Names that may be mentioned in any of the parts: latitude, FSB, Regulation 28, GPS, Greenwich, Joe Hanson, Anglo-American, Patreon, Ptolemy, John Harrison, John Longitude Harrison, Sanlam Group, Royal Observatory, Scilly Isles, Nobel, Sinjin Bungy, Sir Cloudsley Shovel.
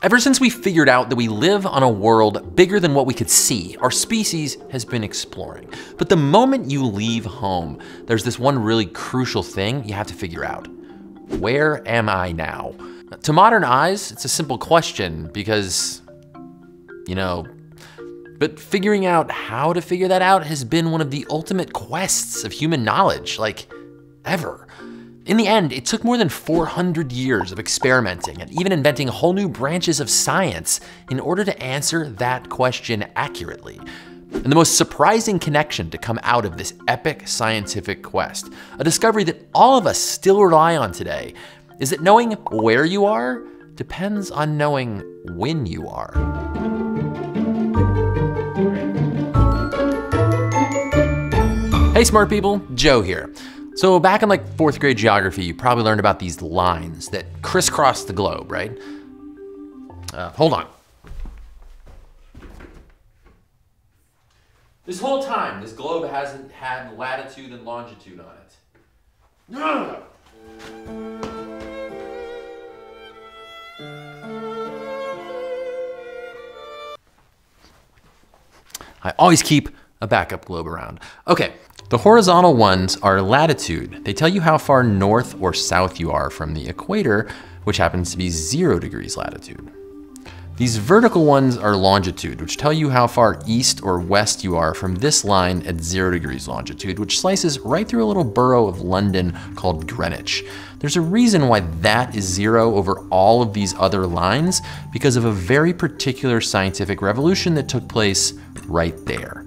Ever since we figured out that we live on a world bigger than what we could see, our species has been exploring. But the moment you leave home, there's this one really crucial thing you have to figure out. Where am I now? To modern eyes, it's a simple question because, you know, but figuring out how to figure that out has been one of the ultimate quests of human knowledge, like ever. In the end, it took more than 400 years of experimenting and even inventing whole new branches of science in order to answer that question accurately. And the most surprising connection to come out of this epic scientific quest, a discovery that all of us still rely on today, is that knowing where you are depends on knowing when you are. Hey smart people, Joe here. So back in like 4th grade geography, you probably learned about these lines that crisscross the globe, right? Hold on. This whole time, this globe hasn't had latitude and longitude on it. No! I always keep a backup globe around. Okay. The horizontal ones are latitude. They tell you how far north or south you are from the equator, which happens to be 0 degrees latitude. These vertical ones are longitude, which tell you how far east or west you are from this line at 0 degrees longitude, which slices right through a little borough of London called Greenwich. There's a reason why that is 0 over all of these other lines, because of a very particular scientific revolution that took place right there.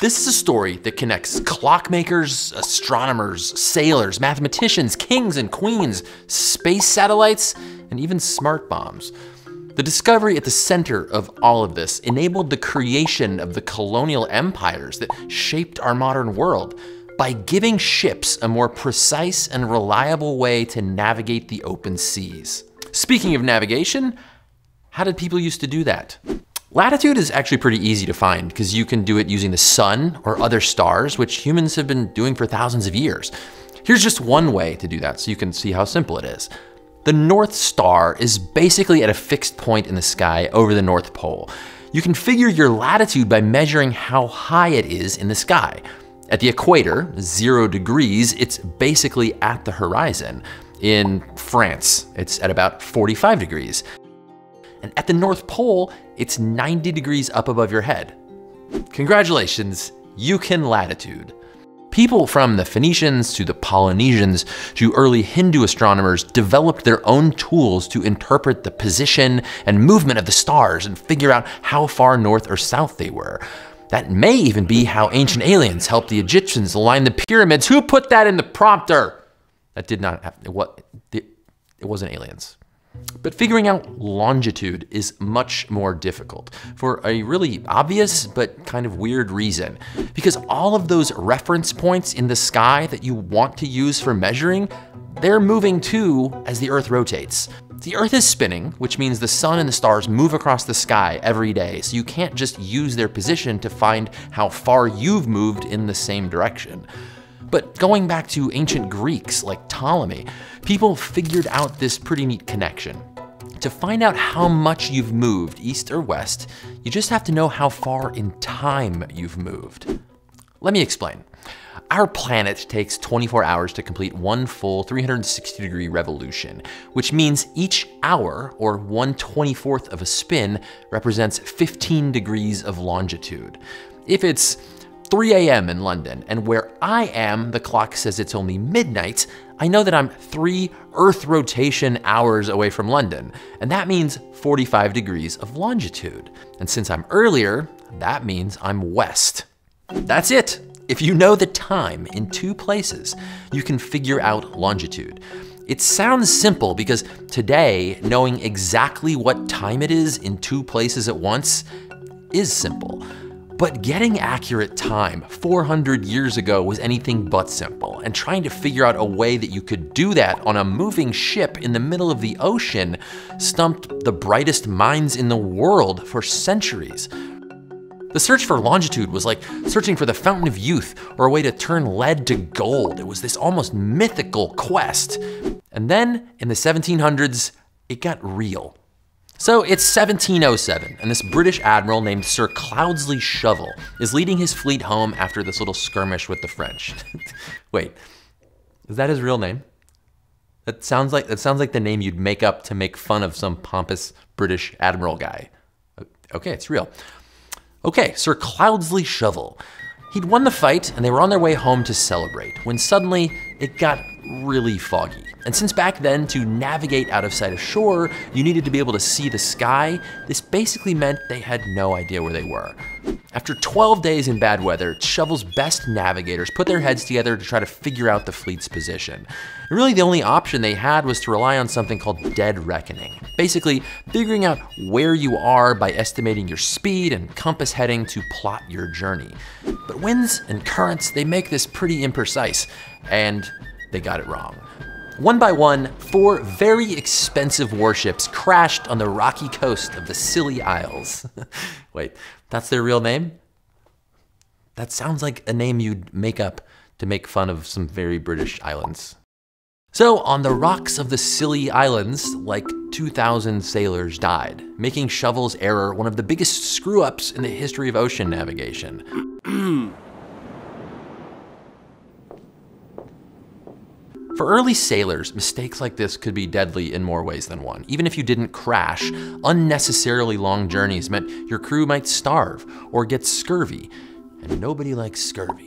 This is a story that connects clockmakers, astronomers, sailors, mathematicians, kings and queens, space satellites, and even smart bombs. The discovery at the center of all of this enabled the creation of the colonial empires that shaped our modern world by giving ships a more precise and reliable way to navigate the open seas. Speaking of navigation, how did people used to do that? Latitude is actually pretty easy to find because you can do it using the sun or other stars, which humans have been doing for thousands of years. Here's just one way to do that so you can see how simple it is. The North Star is basically at a fixed point in the sky over the North Pole. You can figure your latitude by measuring how high it is in the sky. At the equator, 0 degrees, it's basically at the horizon. In France, it's at about 45 degrees. And at the North Pole, it's 90 degrees up above your head. Congratulations, you can latitude. People from the Phoenicians to the Polynesians to early Hindu astronomers developed their own tools to interpret the position and movement of the stars and figure out how far north or south they were. That may even be how ancient aliens helped the Egyptians align the pyramids. Who put that in the prompter? That did not happen. It wasn't aliens. But figuring out longitude is much more difficult for a really obvious but kind of weird reason. Because all of those reference points in the sky that you want to use for measuring, they're moving too as the Earth rotates. The Earth is spinning, which means the sun and the stars move across the sky every day, so you can't just use their position to find how far you've moved in the same direction. But going back to ancient Greeks like Ptolemy, people figured out this pretty neat connection. To find out how much you've moved east or west, you just have to know how far in time you've moved. Let me explain. Our planet takes 24 hours to complete one full 360-degree revolution, which means each hour, or 1/24th of a spin, represents 15 degrees of longitude. If it's 3 a.m. in London, and where I am, the clock says it's only midnight, I know that I'm 3 Earth rotation hours away from London, and that means 45 degrees of longitude. And since I'm earlier, that means I'm west. That's it. If you know the time in two places, you can figure out longitude. It sounds simple because today, knowing exactly what time it is in two places at once is simple. But getting accurate time 400 years ago was anything but simple, and trying to figure out a way that you could do that on a moving ship in the middle of the ocean stumped the brightest minds in the world for centuries. The search for longitude was like searching for the fountain of youth or a way to turn lead to gold. It was this almost mythical quest. And then in the 1700s, it got real. So it's 1707, and this British admiral named Sir Cloudsley Shovel is leading his fleet home after this little skirmish with the French. Wait, is that his real name? That sounds like the name you'd make up to make fun of some pompous British admiral guy. Okay, it's real. Okay, Sir Cloudsley Shovel. He'd won the fight, and they were on their way home to celebrate, when suddenly it got really foggy. And since back then, to navigate out of sight of shore, you needed to be able to see the sky. This basically meant they had no idea where they were. After 12 days in bad weather, Shovel's best navigators put their heads together to try to figure out the fleet's position. And really the only option they had was to rely on something called dead reckoning. Basically, figuring out where you are by estimating your speed and compass heading to plot your journey. But winds and currents, they make this pretty imprecise, and they got it wrong. One by one, 4 very expensive warships crashed on the rocky coast of the Scilly Isles. Wait, that's their real name? That sounds like a name you'd make up to make fun of some very British islands. So on the rocks of the Scilly Islands, like 2,000 sailors died, making Shovel's error one of the biggest screw-ups in the history of ocean navigation. For early sailors, mistakes like this could be deadly in more ways than one. Even if you didn't crash, unnecessarily long journeys meant your crew might starve or get scurvy, and nobody likes scurvy.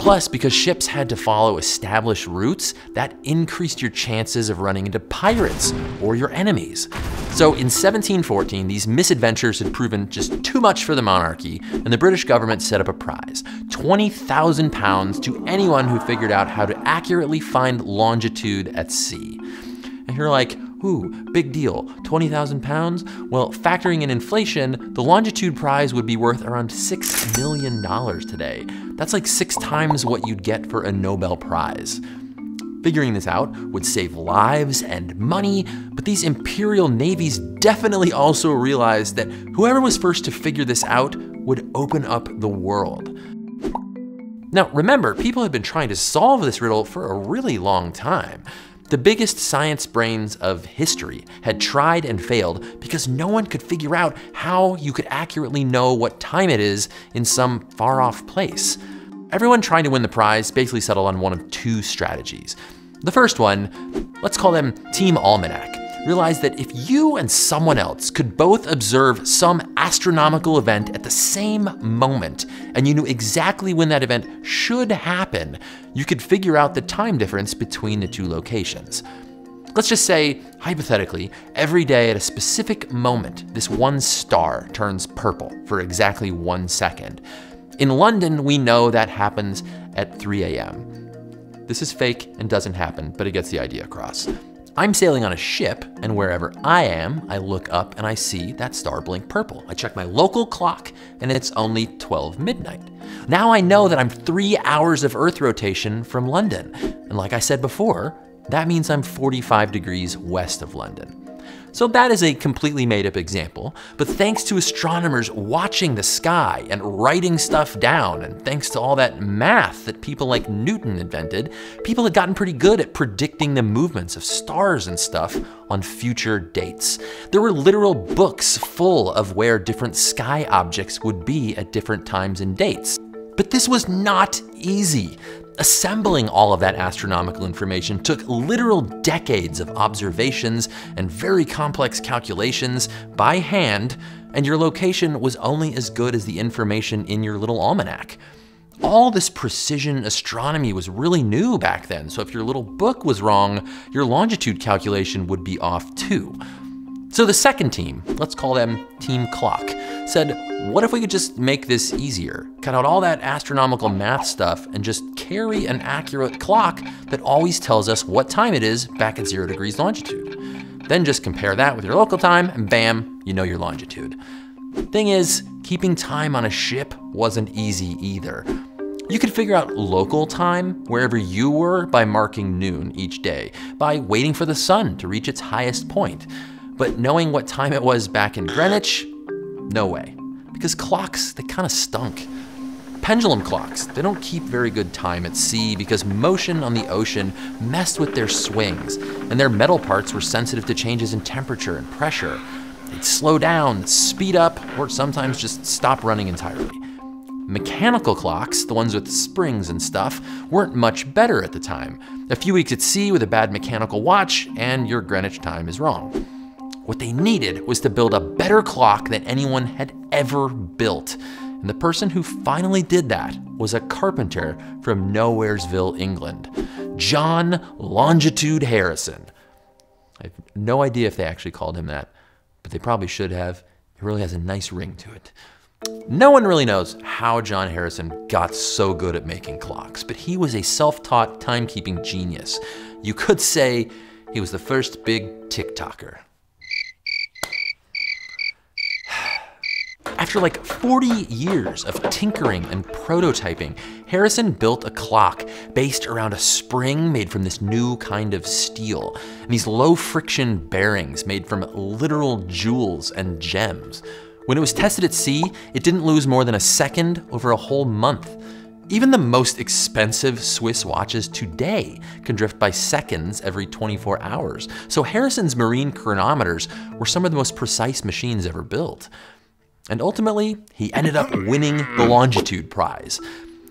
Plus, because ships had to follow established routes, that increased your chances of running into pirates or your enemies. So in 1714, these misadventures had proven just too much for the monarchy, and the British government set up a prize, £20,000 to anyone who figured out how to accurately find longitude at sea. And you're like, ooh, big deal, £20,000? Well, factoring in inflation, the longitude prize would be worth around $6 million today. That's like 6 times what you'd get for a Nobel Prize. Figuring this out would save lives and money, but these imperial navies definitely also realized that whoever was first to figure this out would open up the world. Now remember, people had been trying to solve this riddle for a really long time. The biggest science brains of history had tried and failed because no one could figure out how you could accurately know what time it is in some far-off place. Everyone trying to win the prize basically settled on one of 2 strategies. The first one, let's call them Team Almanac, realized that if you and someone else could both observe some astronomical event at the same moment, and you knew exactly when that event should happen, you could figure out the time difference between the 2 locations. Let's just say, hypothetically, every day at a specific moment, this one star turns purple for exactly 1 second. In London, we know that happens at 3 a.m. This is fake and doesn't happen, but it gets the idea across. I'm sailing on a ship, and wherever I am, I look up and I see that star blink purple. I check my local clock, and it's only 12 midnight. Now I know that I'm 3 hours of Earth rotation from London. And like I said before, that means I'm 45 degrees west of London. So that is a completely made up example, but thanks to astronomers watching the sky and writing stuff down, and thanks to all that math that people like Newton invented, people had gotten pretty good at predicting the movements of stars and stuff on future dates. There were literal books full of where different sky objects would be at different times and dates. But this was not easy. Assembling all of that astronomical information took literal decades of observations and very complex calculations by hand, and your location was only as good as the information in your little almanac. All this precision astronomy was really new back then, so if your little book was wrong, your longitude calculation would be off too. So the second team, let's call them Team Clock, said, what if we could just make this easier? Cut out all that astronomical math stuff and just carry an accurate clock that always tells us what time it is back at 0 degrees longitude. Then just compare that with your local time and bam, you know your longitude. Thing is, keeping time on a ship wasn't easy either. You could figure out local time wherever you were by marking noon each day, by waiting for the sun to reach its highest point. But knowing what time it was back in Greenwich, no way. Because clocks, they kind of stunk. Pendulum clocks, they don't keep very good time at sea because motion on the ocean messed with their swings, and their metal parts were sensitive to changes in temperature and pressure. They'd slow down, speed up, or sometimes just stop running entirely. Mechanical clocks, the ones with springs and stuff, weren't much better at the time. A few weeks at sea with a bad mechanical watch, and your Greenwich time is wrong. What they needed was to build a better clock than anyone had ever built. And the person who finally did that was a carpenter from Nowheresville, England, John Longitude Harrison. I have no idea if they actually called him that, but they probably should have. It really has a nice ring to it. No one really knows how John Harrison got so good at making clocks, but he was a self-taught timekeeping genius. You could say he was the first big tick-tocker. After like 40 years of tinkering and prototyping, Harrison built a clock based around a spring made from this new kind of steel, and these low friction bearings made from literal jewels and gems. When it was tested at sea, it didn't lose more than a second over a whole month. Even the most expensive Swiss watches today can drift by seconds every 24 hours. So Harrison's marine chronometers were some of the most precise machines ever built. And ultimately, he ended up winning the Longitude Prize.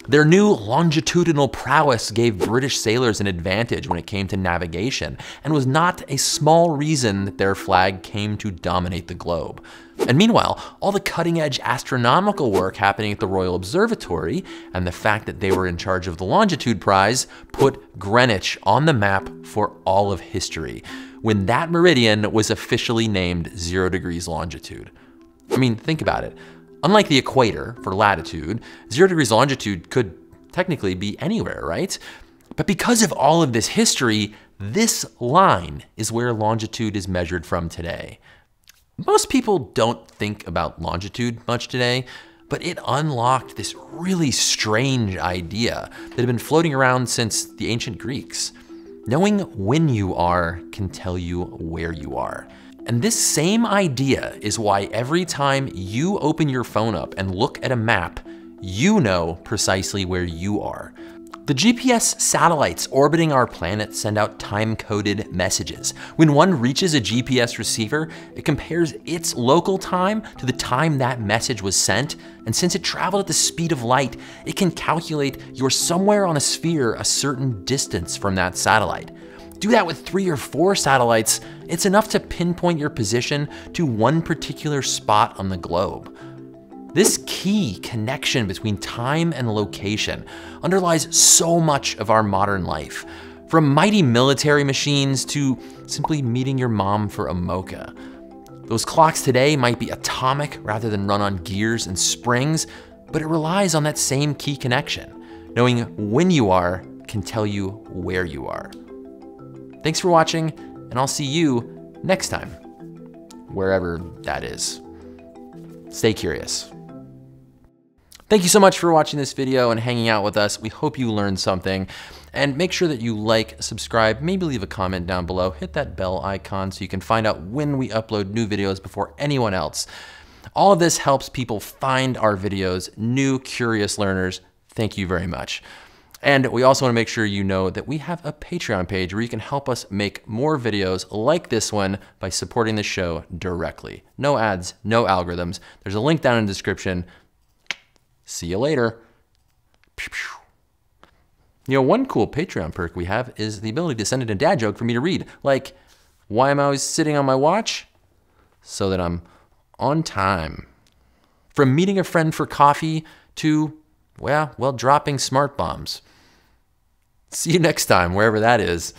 Their new longitudinal prowess gave British sailors an advantage when it came to navigation, and was not a small reason that their flag came to dominate the globe. And meanwhile, all the cutting-edge astronomical work happening at the Royal Observatory, and the fact that they were in charge of the Longitude Prize, put Greenwich on the map for all of history, when that meridian was officially named 0 degrees longitude. I mean, think about it. Unlike the equator for latitude, 0 degrees longitude could technically be anywhere, right? But because of all of this history, this line is where longitude is measured from today. Most people don't think about longitude much today, but it unlocked this really strange idea that had been floating around since the ancient Greeks. Knowing when you are can tell you where you are. And this same idea is why every time you open your phone up and look at a map, you know precisely where you are. The GPS satellites orbiting our planet send out time-coded messages. When one reaches a GPS receiver, it compares its local time to the time that message was sent, and since it traveled at the speed of light, it can calculate you're somewhere on a sphere a certain distance from that satellite. Do that with 3 or 4 satellites, it's enough to pinpoint your position to one particular spot on the globe. This key connection between time and location underlies so much of our modern life, from mighty military machines to simply meeting your mom for a mocha. Those clocks today might be atomic rather than run on gears and springs, but it relies on that same key connection. Knowing when you are can tell you where you are. Thanks for watching, and I'll see you next time, wherever that is. Stay curious. Thank you so much for watching this video and hanging out with us. We hope you learned something. And make sure that you like, subscribe, maybe leave a comment down below, hit that bell icon so you can find out when we upload new videos before anyone else. All of this helps people find our videos, new curious learners. Thank you very much. And we also want to make sure you know that we have a Patreon page where you can help us make more videos like this one by supporting the show directly. No ads, no algorithms. There's a link down in the description. See you later. You know, one cool Patreon perk we have is the ability to send in a dad joke for me to read. Like, why am I always sitting on my watch? So that I'm on time. From meeting a friend for coffee to, well, dropping smart bombs. See you next time, wherever that is.